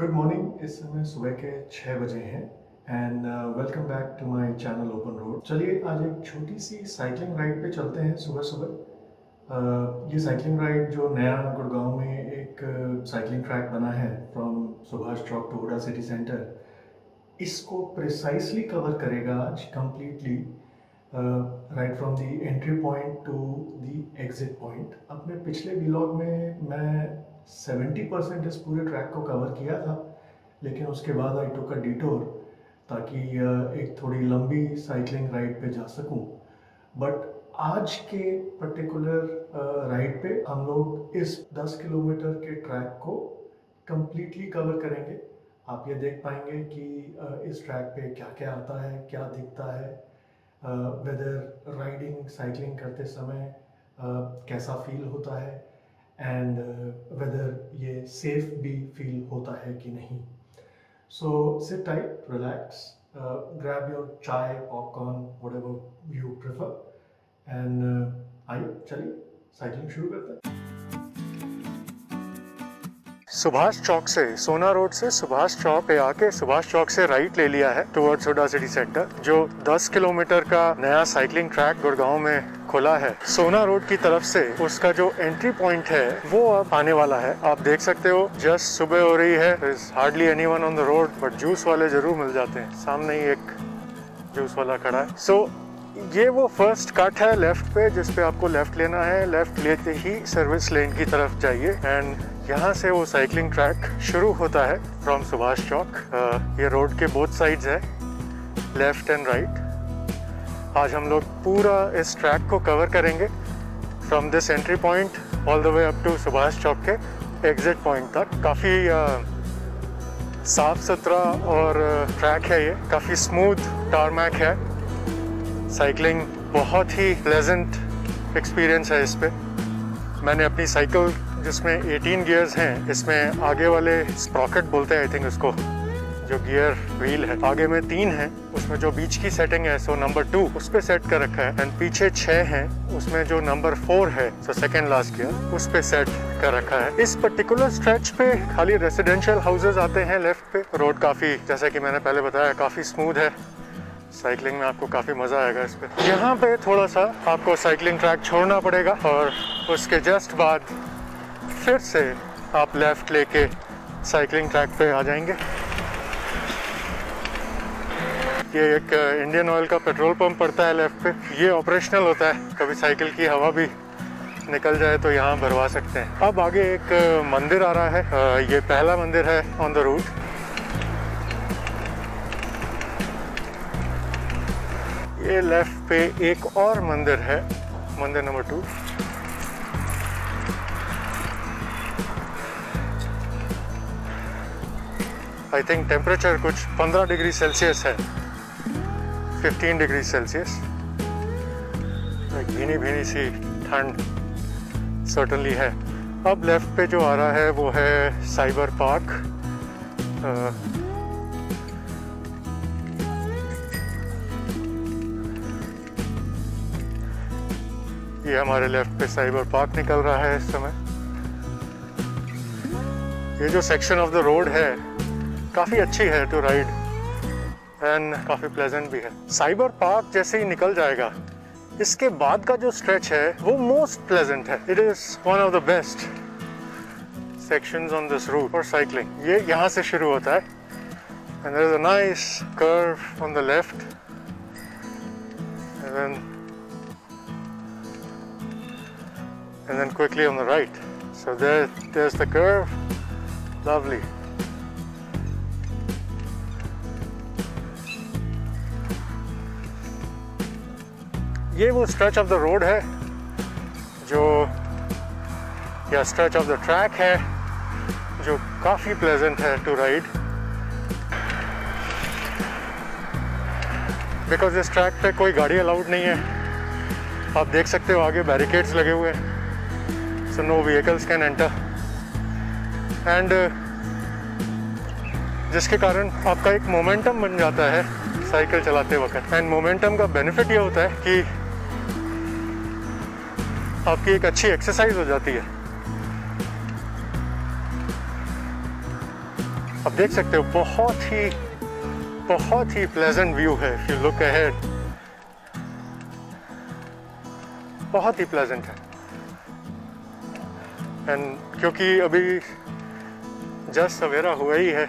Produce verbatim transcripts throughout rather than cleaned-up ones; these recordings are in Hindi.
Good morning. इस समय सुबह के छः बजे हैं and welcome back to my channel open road. चलिए आज एक छोटी सी साइकिलिंग राइड पे चलते हैं सुबह सुबह। ये साइकिलिंग राइड जो नया गुड़गांव में एक साइकिलिंग ट्रैक बना है from Subhash Chowk to Hooda city centre, इसको प्रिसाइसली कवर करेगा आज completely, right from the entry point to the exit point. अपने पिछले व्लॉग में मैं सेवेंटी परसेंट इस पूरे ट्रैक को कवर किया था, लेकिन उसके बाद आई टुक अ डिटोर ताकि एक थोड़ी लंबी साइकिलिंग राइड पे जा सकूं। बट आज के पर्टिकुलर राइड पे हम लोग इस दस किलोमीटर के ट्रैक को कम्प्लीटली कवर करेंगे। आप ये देख पाएंगे कि इस ट्रैक पे क्या क्या आता है, क्या दिखता है, वेदर राइडिंग साइकिलिंग करते समय कैसा फील होता है एंड वेदर ये सेफ भी फील होता है कि नहीं। So sit tight, relax, grab your chai, popcorn, whatever you prefer and आइए चलिए साइकिलिंग शुरू करते हैं। सुभाष चौक से, सोना रोड से सुभाष चौक पे आके सुभाष चौक से राइट ले लिया है टुवर्ड्स हुडा सिटी सेंटर। जो दस किलोमीटर का नया साइकिलिंग ट्रैक गुड़गांव में खुला है सोना रोड की तरफ से, उसका जो एंट्री पॉइंट है वो अब आने वाला है। आप देख सकते हो जस्ट सुबह हो रही है, there is hardly anyone on the road, but juice वाले जरूर मिल जाते हैं। सामने ही एक जूस वाला खड़ा है। सो so, ये वो फर्स्ट कट है लेफ्ट पे, जिसपे आपको लेफ्ट लेना है। लेफ्ट लेते ही सर्विस लेन की तरफ जाइए एंड यहाँ से वो साइकिलिंग ट्रैक शुरू होता है फ्रॉम सुभाष चौक। ये रोड के बोथ साइड्स है, लेफ्ट एंड राइट। आज हम लोग पूरा इस ट्रैक को कवर करेंगे from this entry point all the way up to Subhash Chowk के एग्जिट पॉइंट तक। काफ़ी साफ सुथरा और ट्रैक है ये, काफ़ी स्मूथ टारमैक है। साइकिलिंग बहुत ही प्लेजेंट एक्सपीरियंस है इस पे। मैंने अपनी साइकिल जिसमें अठारह गियर्स हैं, इसमें आगे वाले स्प्रॉकेट बोलते हैं आई थिंक उसको, जो गियर व्हील है आगे में तीन हैं, उसमें जो बीच की सेटिंग है सो नंबर टू उस पे सेट कर रखा है एंड पीछे छः हैं, उसमें जो नंबर फोर है सो सेकेंड लास्ट गियर उस पे सेट कर रखा है। इस पर्टिकुलर स्ट्रेच पे खाली रेसिडेंशियल हाउसेज आते हैं लेफ्ट पे। रोड काफ़ी, जैसा कि मैंने पहले बताया, काफ़ी स्मूथ है। साइकिलिंग में आपको काफ़ी मज़ा आएगा इस पे। यहाँ पे थोड़ा सा आपको साइकिलिंग ट्रैक छोड़ना पड़ेगा और उसके जस्ट बाद फिर से आप लेफ़्ट लेके साइकिलिंग ट्रैक पे आ जाएंगे। ये एक इंडियन ऑयल का पेट्रोल पंप पड़ता है लेफ़्ट पे, ये ऑपरेशनल होता है, कभी साइकिल की हवा भी निकल जाए तो यहाँ भरवा सकते हैं। अब आगे एक मंदिर आ रहा है, ये पहला मंदिर है ऑन द रूट। ये लेफ्ट पे एक और मंदिर है, मंदिर number two. I think temperature कुछ पंद्रह डिग्री सेल्सियस है, पंद्रह डिग्री सेल्सियस। भीनी भीनी सी ठंड सर्टनली है। अब लेफ्ट पे जो आ रहा है वो है साइबर पार्क। uh, ये हमारे लेफ्ट पे साइबर पार्क निकल रहा है इस समय। ये जो सेक्शन ऑफ द रोड है काफ़ी अच्छी है टू राइड एंड काफ़ी प्लेजेंट भी है। साइबर पार्क जैसे ही निकल जाएगा, इसके बाद का जो स्ट्रेच है वो मोस्ट प्लेजेंट है। It is one of the best sections on this route for cycling. ये यहाँ से शुरू होता है and there is a nice curve on the left and then and then quickly on the right. So there, there's the curve. Lovely. ये वो stretch of the road है, जो या stretch of the track है, जो काफ़ी pleasant है to ride, because this track पे कोई गाड़ी allowed नहीं है। आप देख सकते हो आगे barricades लगे हुए हैं, so no vehicles can enter and uh, जिसके कारण आपका एक मोमेंटम बन जाता है साइकिल चलाते वक्त। एंड मोमेंटम का बेनिफिट ये होता है कि आपकी एक अच्छी एक्सरसाइज हो जाती है। आप देख सकते हो बहुत ही बहुत ही प्लेजेंट व्यू है। इफ यू लुक अहेड बहुत ही प्लेजेंट है। एंड क्योंकि अभी जस्ट सवेरा हुआ ही है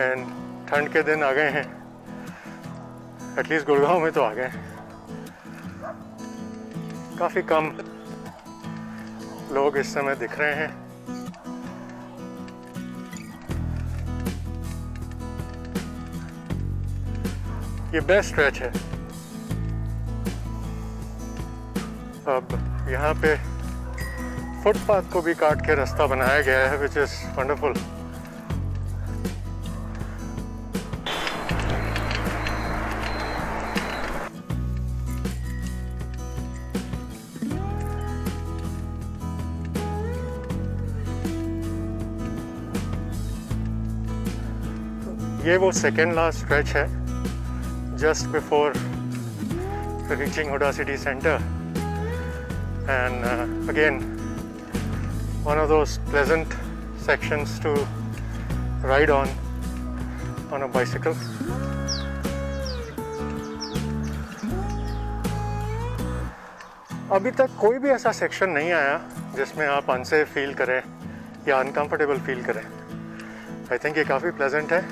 एंड ठंड के दिन आ गए हैं, एटलीस्ट गुड़गांव में तो आ गए हैं। काफ़ी कम लोग इस समय दिख रहे हैं। ये बेस्ट स्ट्रेच है। अब यहाँ पे फुटपाथ को भी काट के रास्ता बनाया गया है, विच इज वंडरफुल। ये वो सेकेंड लास्ट स्ट्रेच है just before reaching HUDA City Centre, and uh, again one of those pleasant sections to ride on on a bicycle. अभी तक कोई भी ऐसा सेक्शन नहीं आया जिसमें आप अनसेफ फील करें या अनकम्फर्टेबल फील करें। आई थिंक ये काफ़ी प्लेजेंट है,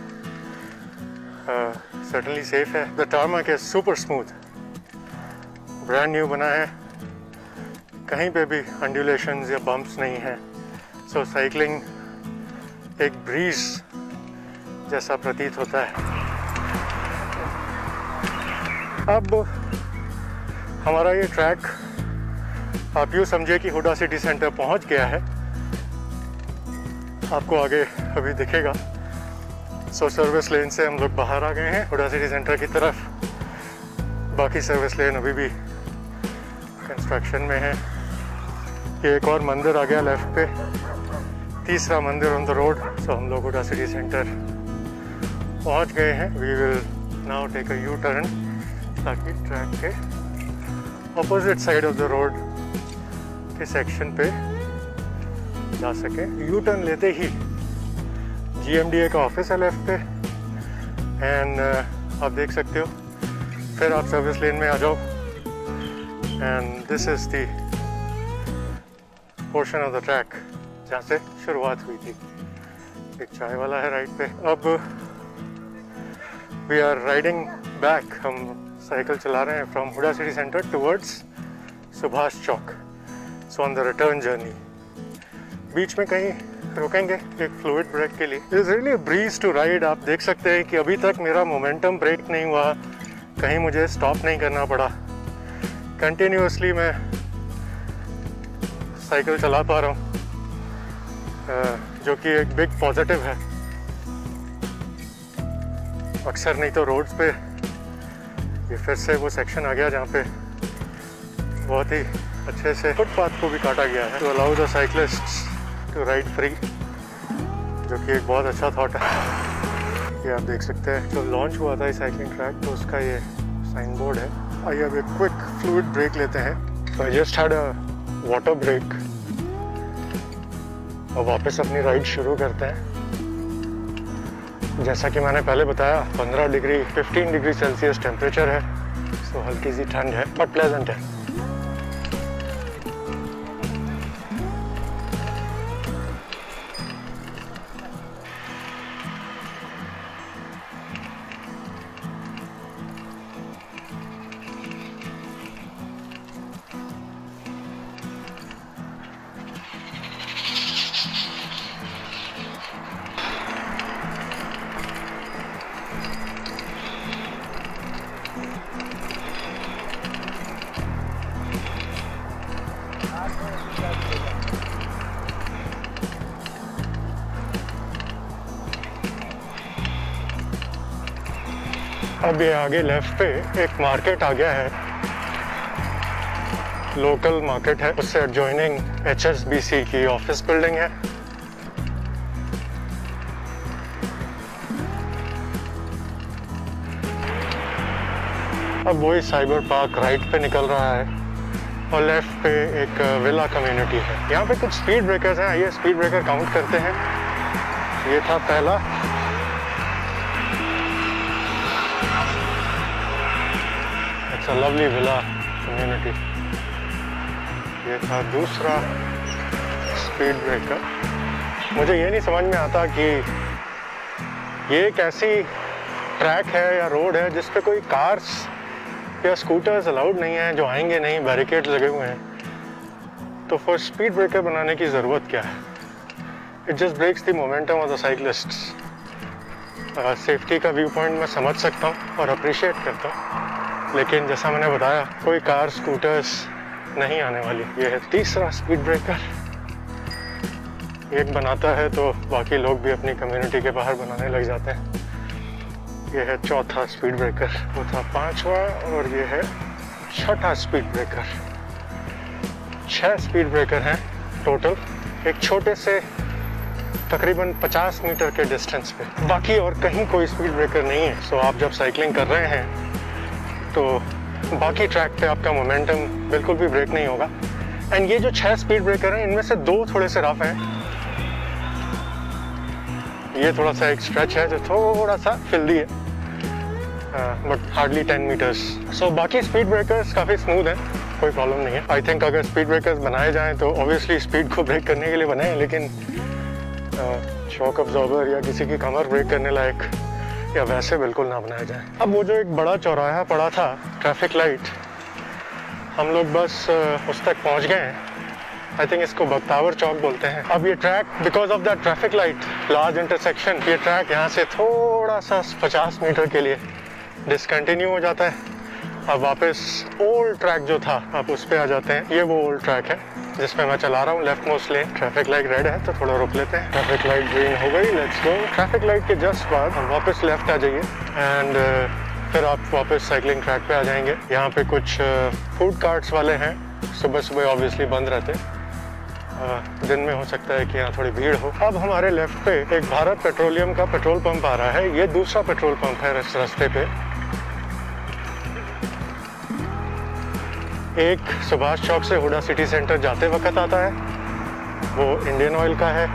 सर्टनली सेफ है। The tarmac is super smooth, brand new बना है, कहीं पे भी अंडुलेशंस या बम्प्स नहीं है। सो so, साइकिलिंग एक ब्रीज जैसा प्रतीत होता है। अब हमारा ये ट्रैक आप यूँ समझे कि हुडा सिटी सेंटर पहुंच गया है। आपको आगे अभी दिखेगा। सो सर्विस लेन से हम लोग बाहर आ गए हैं हुडा सिटी सेंटर की तरफ। बाकी सर्विस लेन अभी भी कंस्ट्रक्शन में है। ये एक और मंदिर आ गया लेफ्ट पे, तीसरा मंदिर ऑन द रोड। सो हम लोग हुडा सिटी सेंटर पहुंच गए हैं। We will now take a U turn ताकि ट्रैक के opposite side of the road के सेक्शन पे जा सके। यू टर्न लेते ही जी एम डी ए का ऑफिस है लेफ्ट पे, एंड uh, आप देख सकते हो। फिर आप सर्विस लेन में आ जाओ and this is the portion of the track जहाँ से शुरुआत हुई थी। एक चाय वाला है राइट पे। अब वी आर राइडिंग बैक, हम साइकिल चला रहे हैं from Huda city centre towards Subhash Chowk. So on the return journey बीच में कहीं रुकेंगे एक फ्लूइड ब्रेक के लिए। It is really breeze to ride. आप देख सकते हैं कि अभी तक मेरा मोमेंटम ब्रेक नहीं हुआ, कहीं मुझे स्टॉप नहीं करना पड़ा। कंटिन्यूसली मैं साइकिल चला पा रहा हूँ, जो कि एक बिग पॉजिटिव है। अक्सर नहीं तो रोड्स पे ये फिर से वो सेक्शन आ गया जहाँ पे बहुत ही अच्छे से फुटपाथ को भी काटा गया है to allow the cyclists to ride free, जो कि एक बहुत अच्छा थॉट है। ये आप देख सकते हैं जो लॉन्च हुआ था ये साइकिलिंग ट्रैक, तो उसका ये साइन बोर्ड है। आइए अब एक क्विक फ्लूइड ब्रेक लेते हैं। I just had a water break. अब वापस अपनी राइड शुरू करते हैं। जैसा कि मैंने पहले बताया पंद्रह degree fifteen degree Celsius temperature है। सो so, हल्की सी ठंड है बट प्लेजेंट है। अब ये आगे लेफ्ट पे एक मार्केट आ गया है, लोकल मार्केट है। उससे adjoining H S B C की ऑफिस बिल्डिंग है। अब वही साइबर पार्क राइट पे निकल रहा है और लेफ्ट पे एक विला कम्युनिटी है। यहाँ पे कुछ स्पीड ब्रेकर्स हैं। आइए स्पीड ब्रेकर काउंट करते हैं। ये था पहला। It's a lovely villa community. ये था दूसरा स्पीड ब्रेकर। मुझे ये नहीं समझ में आता कि ये एक ऐसी ट्रैक है या रोड है जिस पे कोई कार्स या स्कूटर्स अलाउड नहीं है, जो आएंगे नहीं, बैरिकेड लगे हुए हैं, तो फिर स्पीड ब्रेकर बनाने की ज़रूरत क्या है? It just breaks the momentum of the cyclists. Safety का व्यू पॉइंट मैं समझ सकता हूँ और अप्रिशिएट करता हूँ, लेकिन जैसा मैंने बताया कोई कार स्कूटर्स नहीं आने वाली। ये है तीसरा स्पीड ब्रेकर। एक बनाता है तो बाकी लोग भी अपनी कम्युनिटी के बाहर बनाने लग जाते हैं। यह है चौथा स्पीड ब्रेकर। वो था पाँचवा और ये है छठा स्पीड ब्रेकर। छः स्पीड ब्रेकर हैं टोटल एक छोटे से तकरीबन पचास मीटर के डिस्टेंस पे। बाकी और कहीं कोई स्पीड ब्रेकर नहीं है। सो आप जब साइकिलिंग कर रहे हैं तो बाकी ट्रैक पे आपका मोमेंटम बिल्कुल भी ब्रेक नहीं होगा। एंड ये जो छह स्पीड ब्रेकर हैं इनमें से दो थोड़े से रफ हैं। ये थोड़ा सा एक स्ट्रेच है जो थोड़ा सा फिल्दी है, but hardly ten metres. So बाकी स्पीड ब्रेकर्स काफ़ी स्मूथ हैं, कोई प्रॉब्लम नहीं है। आई थिंक अगर स्पीड ब्रेकर्स बनाए जाएँ तो ऑब्वियसली स्पीड को ब्रेक करने के लिए बनाएं, लेकिन शॉक अब्जॉर्बर या किसी की कमर ब्रेक करने लायक या वैसे बिल्कुल ना बनाया जाए। अब वो जो एक बड़ा चौराहा पड़ा था, ट्रैफिक लाइट, हम लोग बस उस तक पहुंच गए हैं। आई थिंक इसको बख्तावर चौक बोलते हैं। अब ये track because of that traffic light large intersection, ये ट्रैक यहाँ से थोड़ा सा पचास मीटर के लिए डिसकंटिन्यू हो जाता है। अब वापस ओल्ड ट्रैक जो था आप उस पर आ जाते हैं। ये वो ओल्ड ट्रैक है जिसमें मैं चला रहा हूँ। Left most lane, traffic light red है तो थोड़ा रोक लेते हैं। ट्रैफिक लाइट ग्रीन हो गई, लेट्स गो। ट्रैफिक लाइट के जस्ट बाद हम वापस लेफ्ट आ जाइए एंड uh, फिर आप वापस साइकिलिंग ट्रैक पे आ जाएंगे। यहाँ पे कुछ फूड uh, कार्ट्स वाले हैं, सुबह सुबह ऑब्वियसली बंद रहते हैं, uh, दिन में हो सकता है कि यहाँ थोड़ी भीड़ हो। अब हमारे लेफ्ट पे एक भारत पेट्रोलियम का पेट्रोल पम्प आ रहा है। ये दूसरा पेट्रोल पम्प है इस रास्ते पे। एक सुभाष चौक से हुडा सिटी सेंटर जाते वक्त आता है, वो इंडियन ऑयल का है,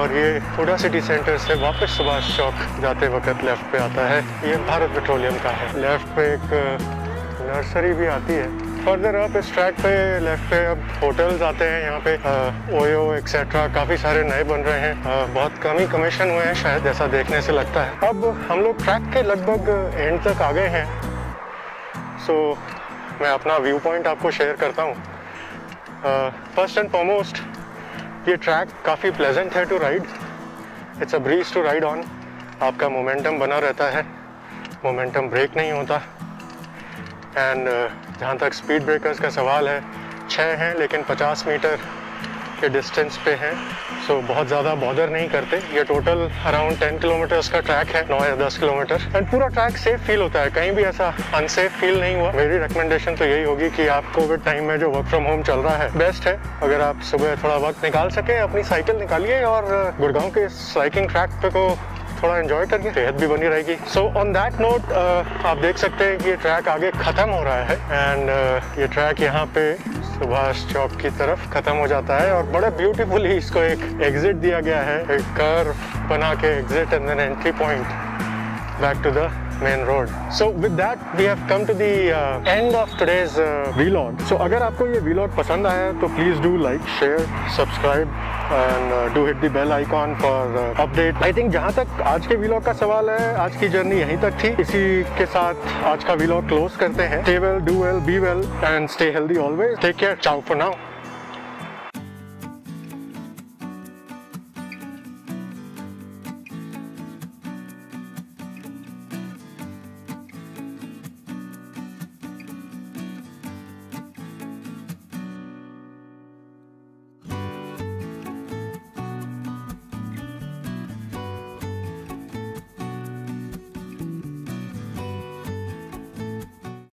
और ये हुडा सिटी सेंटर से वापस सुभाष चौक जाते वक्त लेफ़्ट पे आता है, ये भारत पेट्रोलियम का है। लेफ़्ट पे एक नर्सरी भी आती है। फर्दर अप इस ट्रैक पे लेफ़्ट पे अब होटल्स आते हैं। यहाँ पे ओयो एक्सेट्रा काफ़ी सारे नए बन रहे हैं। आ, बहुत कम ही कमीशन हुए हैं शायद, ऐसा देखने से लगता है। अब हम लोग ट्रैक के लगभग एंड तक आ गए हैं। सो मैं अपना व्यू पॉइंट आपको शेयर करता हूँ। फर्स्ट एंड फॉरमोस्ट ये ट्रैक काफ़ी प्लेजेंट है to ride. It's a breeze to ride on. आपका मोमेंटम बना रहता है, मोमेंटम ब्रेक नहीं होता। एंड uh, जहाँ तक स्पीड ब्रेकर्स का सवाल है, छः हैं लेकिन पचास मीटर के डिस्टेंस पे हैं, सो so, बहुत ज़्यादा बॉदर नहीं करते। ये टोटल अराउंड टेन किलोमीटर्स का ट्रैक है, नौ या दस किलोमीटर एंड पूरा ट्रैक सेफ फील होता है, कहीं भी ऐसा अनसेफ फील नहीं हुआ। मेरी रिकमेंडेशन तो यही होगी कि आप कोविड टाइम में जो वर्क फ्रॉम होम चल रहा है बेस्ट है। अगर आप सुबह थोड़ा वक्त निकाल सके अपनी साइकिल निकालिए और गुड़गांव के साइकिलिंग ट्रैक पे को थोड़ा एंजॉय करके सेहत भी बनी रहेगी। सो ऑन दैट नोट आप देख सकते हैं कि ये ट्रैक आगे ख़त्म हो रहा है एंड uh, ये ट्रैक यहाँ पे सुभाष चौक की तरफ ख़त्म हो जाता है और बड़े ब्यूटीफुली इसको एक एग्ज़िट दिया गया है, एक कर्व बना के exit and then entry point back to the main road. So with that we have come to the end of today's vlog. So अगर आपको ये व्लॉग पसंद आया तो please do like, share, subscribe and do hit the bell icon for update. I think जहाँ तक आज के व्लॉग का सवाल है, आज की जर्नी यहीं तक थी। इसी के साथ आज का व्लॉग क्लोज करते हैं। Stay well, do well, be well and stay healthy always. Take care, ciao for now.